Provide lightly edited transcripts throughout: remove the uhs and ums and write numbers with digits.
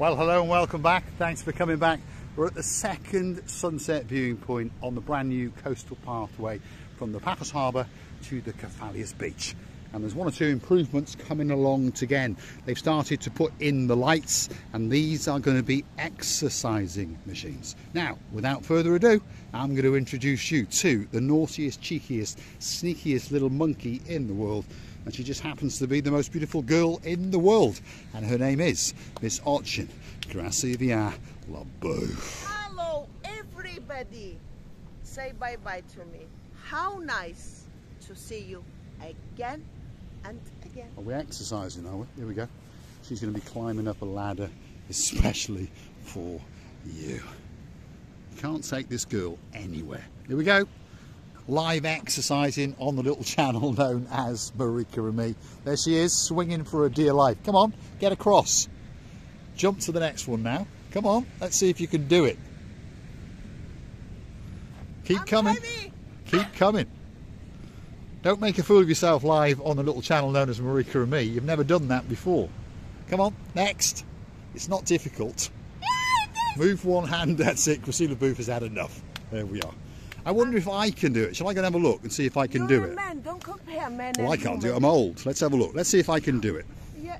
Well, hello and welcome back. Thanks for coming back. We're at the second sunset viewing point on the brand new coastal pathway from the Kedipafos Harbour to the Cavallis Beach. And there's one or two improvements coming along again. They've started to put in the lights, and these are going to be exercising machines. Now, without further ado, I'm going to introduce you to the naughtiest, cheekiest, sneakiest little monkey in the world. And she just happens to be the most beautiful girl in the world. And her name is Miss Ochin, Gracie via LaBeouf. Hello, everybody. Say bye-bye to me. How nice to see you again and again. Well, we're exercising, are we? Here we go. She's going to be climbing up a ladder, especially for you. You can't take this girl anywhere. Here we go. Live exercising on the little channel known as Marika and Me. There she is, swinging for a dear life. Come on, get across. Jump to the next one now. Come on, let's see if you can do it. Keep coming. Keep coming. Don't make a fool of yourself live on the little channel known as Marika and Me. You've never done that before. Come on, next. It's not difficult. Move one hand, that's it. Priscilla Booth has had enough. There we are. I wonder if I can do it. Shall I go and have a look and see if I can do it? Man, don't compare men. Well, I can't do it. I'm old. Let's have a look. Let's see if I can do it. Yeah,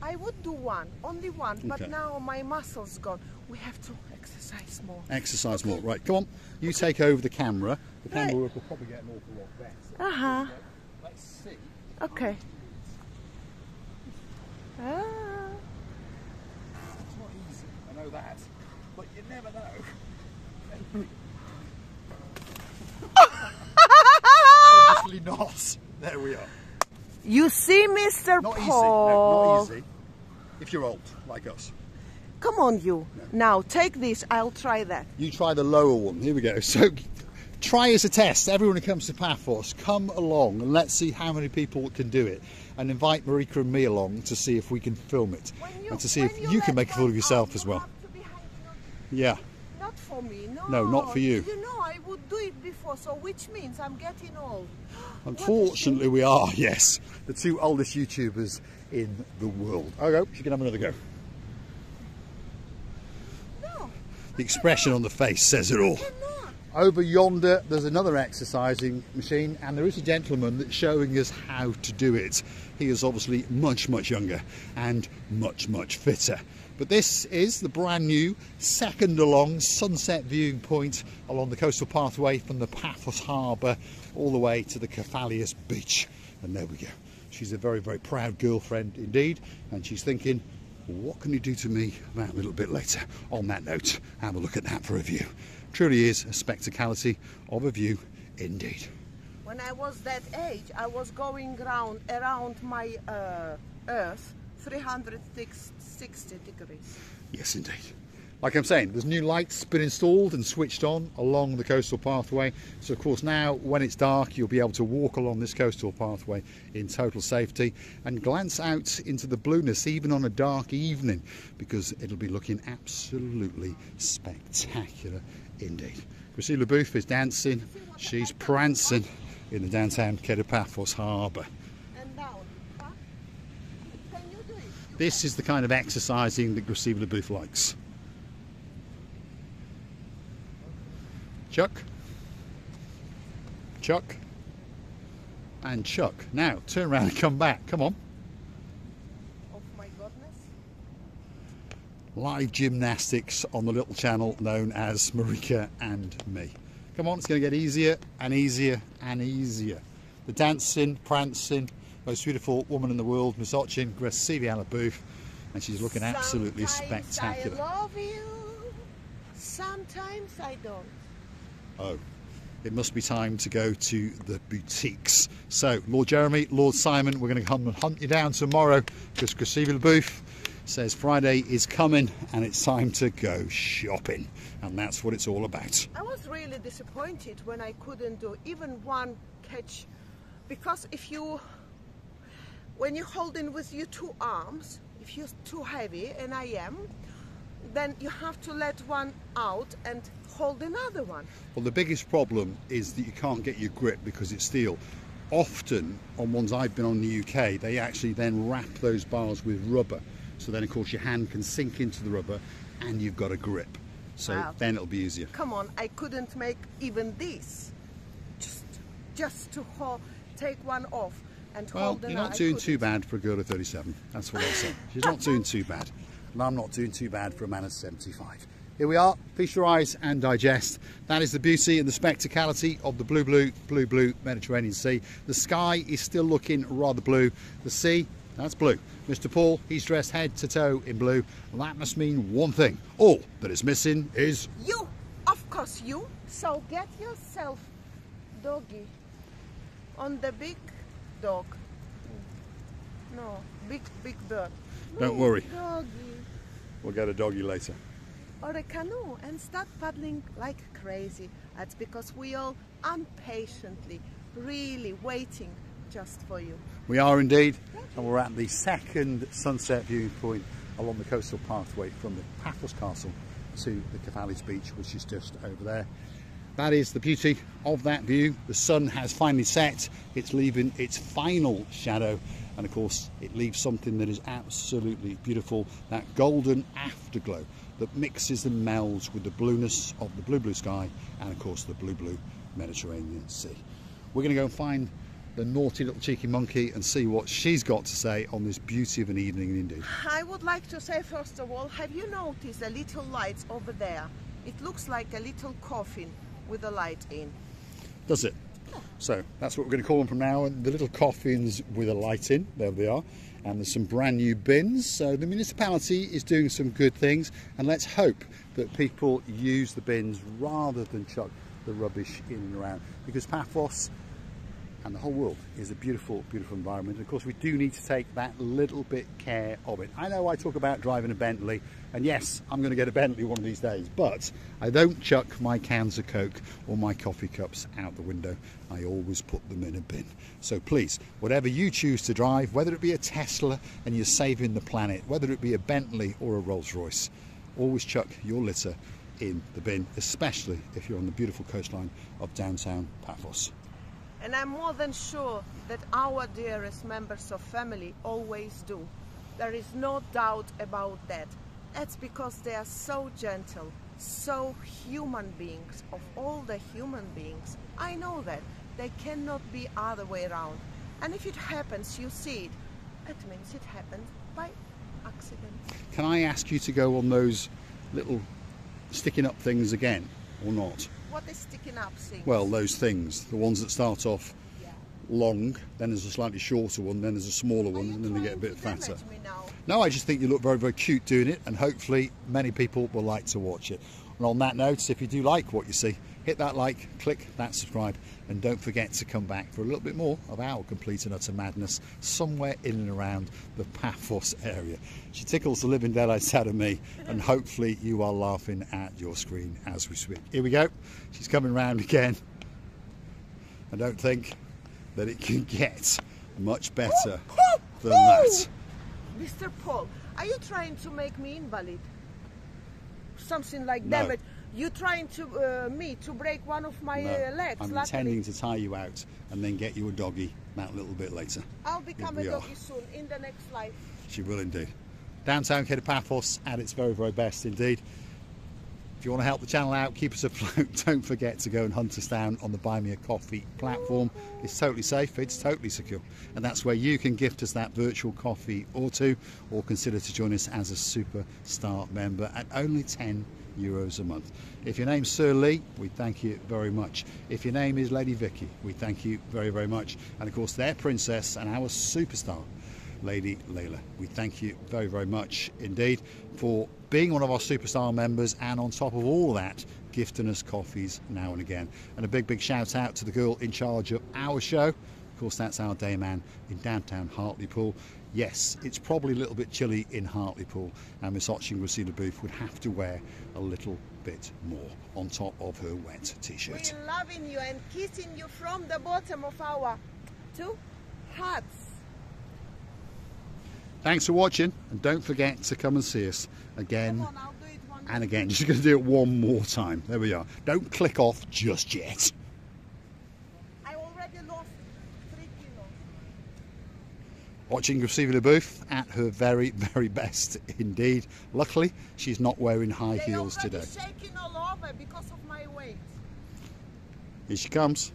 I would do one, only one, okay. But now my muscles gone. We have to exercise more. Exercise more, right? Come on, you take over the camera. The camera will probably get an awful lot better. Uh huh. Let's see. Okay. Ah. It's not easy. I know that, but you never know. Obviously not. There we are. You see, Mr. Not Paul. Easy. No, not easy. If you're old, like us. Come on, you. No. Now, take this. I'll try that. You try the lower one. Here we go. So, try as a test. Everyone who comes to Paphos, come along and let's see how many people can do it. And invite Marika and me along to see if we can film it. And to see if you can make a fool of yourself as well. Yeah. Not for me, no. No, not for you. You know, I would do it before, so which means I'm getting old. Unfortunately, we are, yes. The two oldest YouTubers in the world. Oh, okay, she can have another go. No. The expression on the face says it all. Over yonder, there's another exercising machine, and there is a gentleman that's showing us how to do it. He is obviously much, much younger and much, much fitter. But this is the brand new second along sunset viewing point along the coastal pathway from the Kedipafos Harbour all the way to the Cavallis Beach. And there we go. She's a very, very proud girlfriend indeed. And she's thinking, what can you do to me about a little bit later? On that note, have a look at that for a view. Truly is a spectacality of a view indeed. When I was that age, I was going around my earth 360 degrees. Yes, indeed. Like I'm saying, there's new lights been installed and switched on along the coastal pathway. So, of course, now when it's dark, you'll be able to walk along this coastal pathway in total safety and glance out into the blueness, even on a dark evening, because it'll be looking absolutely spectacular indeed. Priscilla Booth is dancing. She's prancing in the downtown Kedipafos Harbour. This is the kind of exercising that Gracie Vuela Booth likes. Chuck, Chuck, and Chuck. Now, turn around and come back. Come on. Oh my goodness. Live gymnastics on the little channel known as Marika and Me. Come on, it's going to get easier and easier and easier. The dancing, prancing, most beautiful woman in the world, Miss Ochin, Gracie via LaBeouf, and she's looking absolutely spectacular. Sometimes I love you, sometimes I don't. Oh, it must be time to go to the boutiques. So, Lord Jeremy, Lord Simon, we're going to come and hunt you down tomorrow because Gracie via LaBeouf says Friday is coming and it's time to go shopping. And that's what it's all about. I was really disappointed when I couldn't do even one catch, because if you... when you're holding with your two arms, if you're too heavy, and I am, then you have to let one out and hold another one. Well, the biggest problem is that you can't get your grip because it's steel. Often, on ones I've been on in the UK, they actually then wrap those bars with rubber. So then of course your hand can sink into the rubber and you've got a grip. So wow. Then it'll be easier. Come on, I couldn't make even this. Just to hold, take one off and hold them. Well, you're not doing too bad for a girl of 37. That's what I'll say. She's not doing too bad. And I'm not doing too bad for a man of 75. Here we are, feast your eyes and digest. That is the beauty and the spectacality of the blue, blue, blue, blue Mediterranean Sea. The sky is still looking rather blue. The sea, that's blue. Mr. Paul, he's dressed head to toe in blue. And that must mean one thing. All that is missing is... you, of course you. So get yourself, doggy, on the big dog. No, big bird. Don't worry. Doggy. We'll get a doggy later. Or a canoe and start paddling like crazy. That's because we all impatiently, really waiting just for you. We are indeed, and we're at the second sunset viewing point along the coastal pathway from the Paphos Castle to the Cavallis Beach, which is just over there. That is the beauty of that view. The sun has finally set. It's leaving its final shadow. And of course, it leaves something that is absolutely beautiful, that golden afterglow that mixes and melds with the blueness of the blue, blue sky and of course the blue, blue Mediterranean Sea. We're going to go and find the naughty little cheeky monkey and see what she's got to say on this beauty of an evening indeed. I would like to say first of all, have you noticed the little lights over there? It looks like a little coffin with a light in. Does it? So that's what we're going to call them from now on, the little coffins with a light in. There they are. And there's some brand new bins. So the municipality is doing some good things, and let's hope that people use the bins rather than chuck the rubbish in and around, because Paphos and the whole world is a beautiful, beautiful environment. And of course we do need to take that little bit care of it. I know I talk about driving a Bentley, and yes, I'm going to get a Bentley one of these days, but I don't chuck my cans of Coke or my coffee cups out the window. I always put them in a bin. So please, whatever you choose to drive, whether it be a Tesla and you're saving the planet, whether it be a Bentley or a Rolls-Royce, always chuck your litter in the bin, especially if you're on the beautiful coastline of downtown Paphos. And I'm more than sure that our dearest members of family always do. There is no doubt about that. That's because they are so gentle, so human beings, of all the human beings. I know that. They cannot be other way around. And if it happens, you see it. That means it happened by accident. Can I ask you to go on those little sticking up things again, or not? What is sticking up things? Well, those things, the ones that start off long, then there's a slightly shorter one, then there's a smaller one, and then they get a bit fatter. No, I just think you look very, very cute doing it, and hopefully many people will like to watch it. And on that note, if you do like what you see, hit that like, click that subscribe, and don't forget to come back for a little bit more of our complete and utter madness somewhere in and around the Paphos area. She tickles the living daylights out of me, and hopefully you are laughing at your screen as we speak. Here we go. She's coming round again. I don't think that it can get much better than that. Mr. Paul, are you trying to make me invalid? Something like that. No. You're trying to to break one of my legs. I'm intending to tie you out and then get you a doggy that little bit later. I'll become a doggy soon in the next life. She will indeed. Downtown Kedipafos at its very, very best indeed. If you want to help the channel out, keep us afloat, don't forget to go and hunt us down on the Buy Me A Coffee platform. It's totally safe, it's totally secure, and that's where you can gift us that virtual coffee or two, or consider to join us as a superstar member at only €10 a month. If your name's Sir Lee, we thank you very much. If your name is Lady Vicky, we thank you very, very much. And of course their princess and our superstar, Lady Layla, we thank you very, very much indeed for being one of our superstar members, and on top of all that, gifting us coffees now and again. And a big, big shout out to the girl in charge of our show. Of course, that's our day man in downtown Hartlepool. Yes, it's probably a little bit chilly in Hartlepool, and Miss Ochin Rosina Booth would have to wear a little bit more on top of her wet t-shirt. We're loving you and kissing you from the bottom of our two hearts. Thanks for watching, and don't forget to come and see us again and again. Just going to do it one more time. There we are. Don't click off just yet. I already lost 3 kilos. watching Gracie Vuela Booth at her very, very best indeed. Luckily, she's not wearing high heels today. They already shaking all over because of my weight. Here she comes.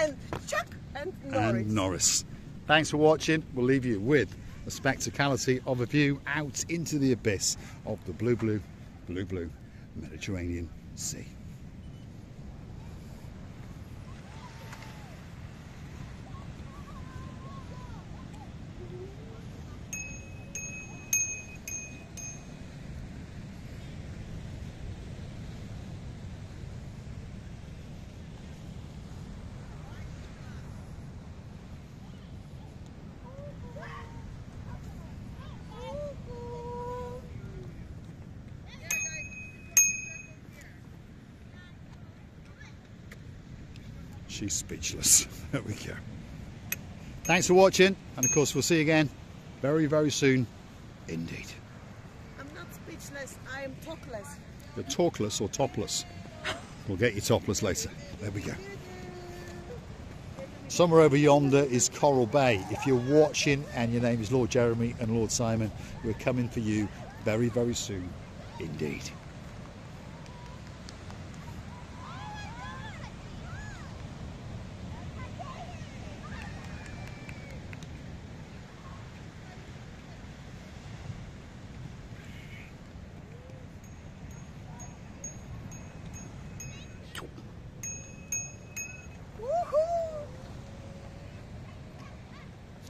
And Chuck and Norris. Thanks for watching. We'll leave you with the spectacality of a view out into the abyss of the blue Mediterranean Sea. She's speechless. There we go. Thanks for watching, and of course we'll see you again very, very soon indeed. I'm not speechless, I am talkless. You're talkless or topless. We'll get you topless later. There we go. Somewhere over yonder is Coral Bay. If you're watching and your name is Lord Jeremy and Lord Simon, we're coming for you very, very soon indeed.